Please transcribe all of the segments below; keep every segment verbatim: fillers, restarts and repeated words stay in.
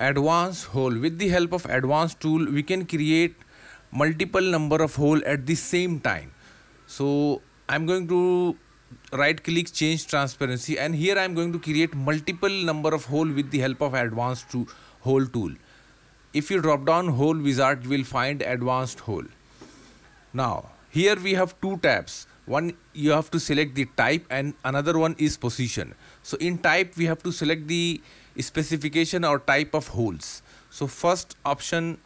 advanced hole. With the help of advanced tool, we can create multiple number of hole at the same time. So I'm going to right click, change transparency, and here I'm going to create multiple number of hole with the help of advanced to hole tool. If you drop down hole wizard, you will find advanced hole. Now here we have two tabs. One, you have to select the type, and another one is position. So in type, we have to select the specification or type of holes. So first option,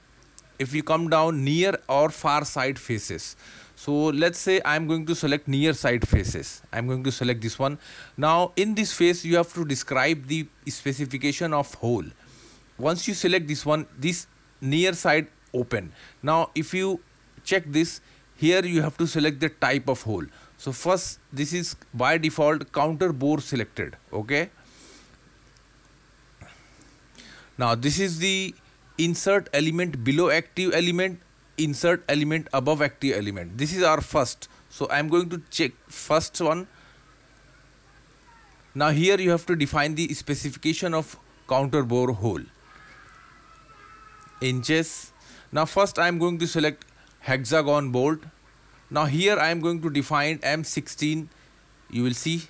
if you come down, near or far side faces. So let's say I'm going to select near side faces. I'm going to select this one. Now in this face, you have to describe the specification of hole. Once you select this one, this near side open. Now if you check this, here you have to select the type of hole. So first, this is by default counter bore selected. Okay. Now this is the insert element below active element, insert element above active element. This is our first. So I'm going to check first one. Now here you have to define the specification of counter bore hole. Inches. Now first I'm going to select hexagon bolt. Now here I'm going to define M sixteen. You will see.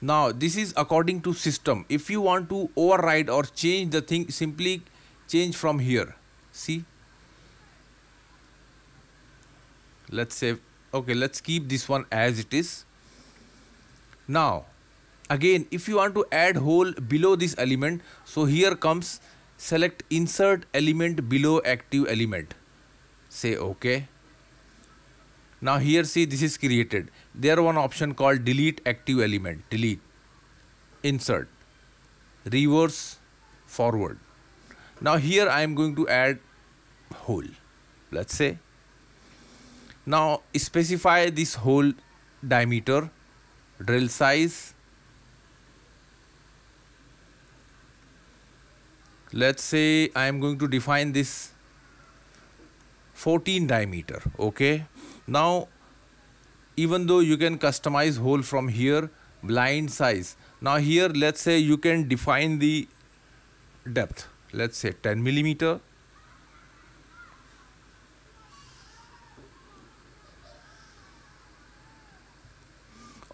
Now this is according to system. If you want to override or change the thing, simply change from here. See, let's say, okay, let's keep this one as it is. Now again, if you want to add hole below this element, so here comes select insert element below active element, say okay. Now here, see, this is created. There one option called delete active element, delete, insert, reverse, forward. Now here I am going to add hole, let's say. Now specify this hole diameter, drill size. Let's say I am going to define this fourteen diameter, okay. Now even though you can customize hole from here, blind size. Now here let's say you can define the depth, let's say ten millimeter.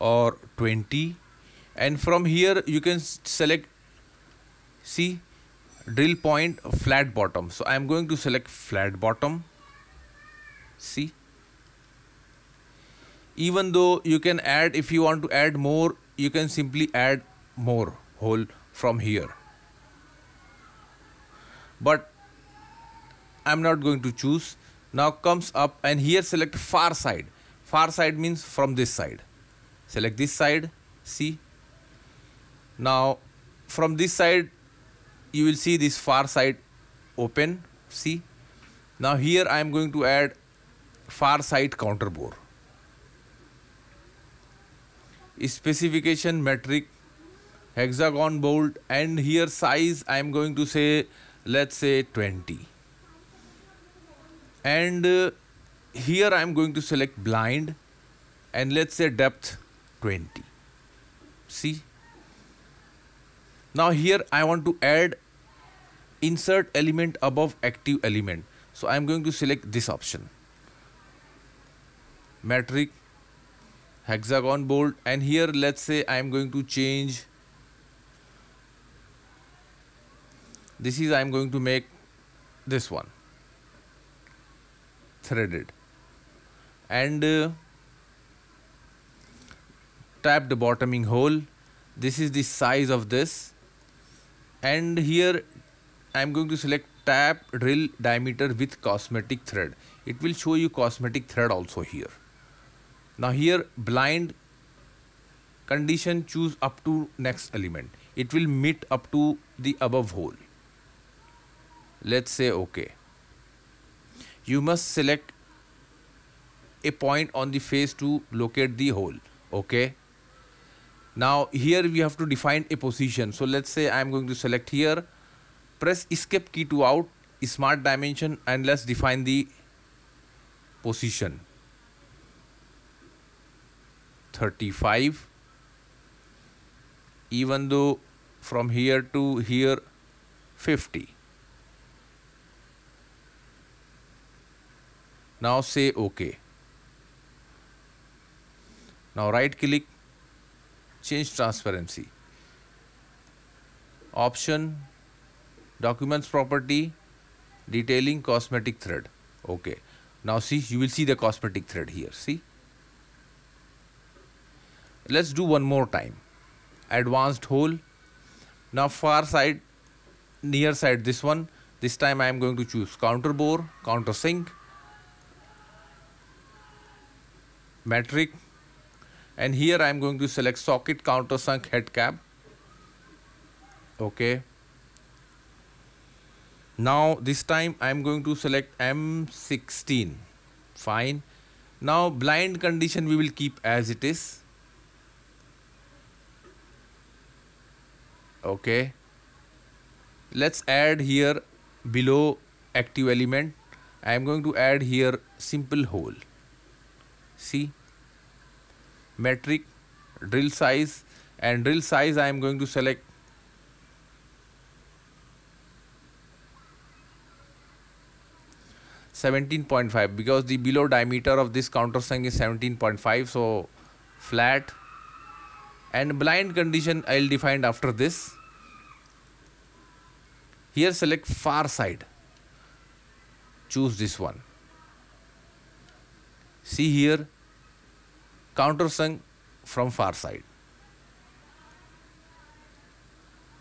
Or twenty, and from here you can select, see, drill point flat bottom. So I am going to select flat bottom, see. Even though you can add, if you want to add more, you can simply add more hole from here. But I'm not going to choose. Now comes up, and here select far side. Far side means from this side. Select this side, see. Now from this side, you will see this far side open, see. Now here I am going to add far side counter bore. Specification metric, hexagon bolt, and here size I am going to say, let's say twenty, and uh, here I am going to select blind, and let's say depth twenty, see. Now here I want to add insert element above active element, so I am going to select this option, metric, hexagon bolt, and here let's say I am going to change this is I am going to make this one threaded, and uh, tapped bottoming hole. This is the size of this, and here I am going to select tap drill diameter with cosmetic thread. It will show you cosmetic thread also here. Now here blind condition, choose up to next element. It will meet up to the above hole. Let's say okay. You must select a point on the face to locate the hole. Okay. Now here we have to define a position. So let's say I am going to select here. Press escape key to out smart dimension, and let's define the position. thirty-five. Even though from here to here fifty. Now say OK. Now right click, change transparency. Option, documents property, detailing cosmetic thread. OK. Now see, you will see the cosmetic thread here, see. Let's do one more time. Advanced hole. Now far side, near side, this one. This time I am going to choose counter bore, counter sink, metric, and here I am going to select socket counter sunk head cap. Okay. Now this time I am going to select M sixteen. Fine. Now blind condition we will keep as it is. Okay, let's add here below active element. I am going to add here simple hole. See, metric, drill size, and drill size I am going to select seventeen point five, because the below diameter of this countersunk is seventeen point five, so flat. And blind condition I'll define after this. Here select far side. Choose this one. See here, countersunk from far side.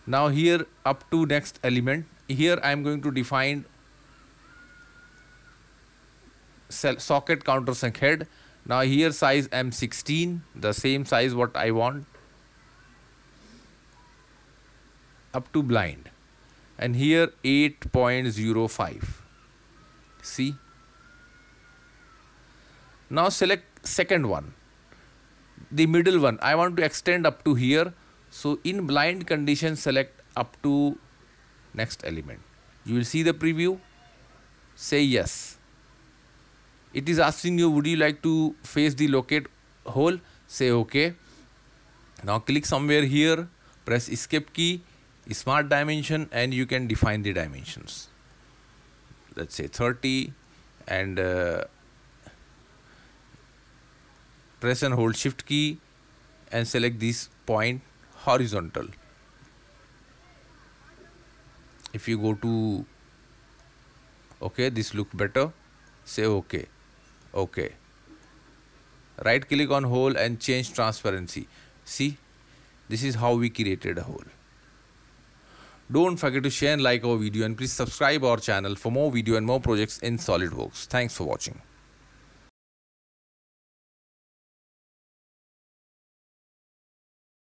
Now here up to next element. Here I am going to define socket countersunk head. Now here size M sixteen, the same size what I want. Up to blind, and here eight point zero five. See, now select second one, the middle one. I want to extend up to here, so in blind condition select up to next element. You will see the preview. Say yes. It is asking you, would you like to face the locate hole? Say OK. Now click somewhere here, press escape key, smart dimension, and you can define the dimensions. Let's say thirty, and uh, press and hold shift key and select this point horizontal. If you go to OK, this looks better. Say OK. OK. Right click on hole and change transparency. See, this is how we created a hole. Don't forget to share and like our video, and please subscribe our channel for more video and more projects in SolidWorks. Thanks for watching.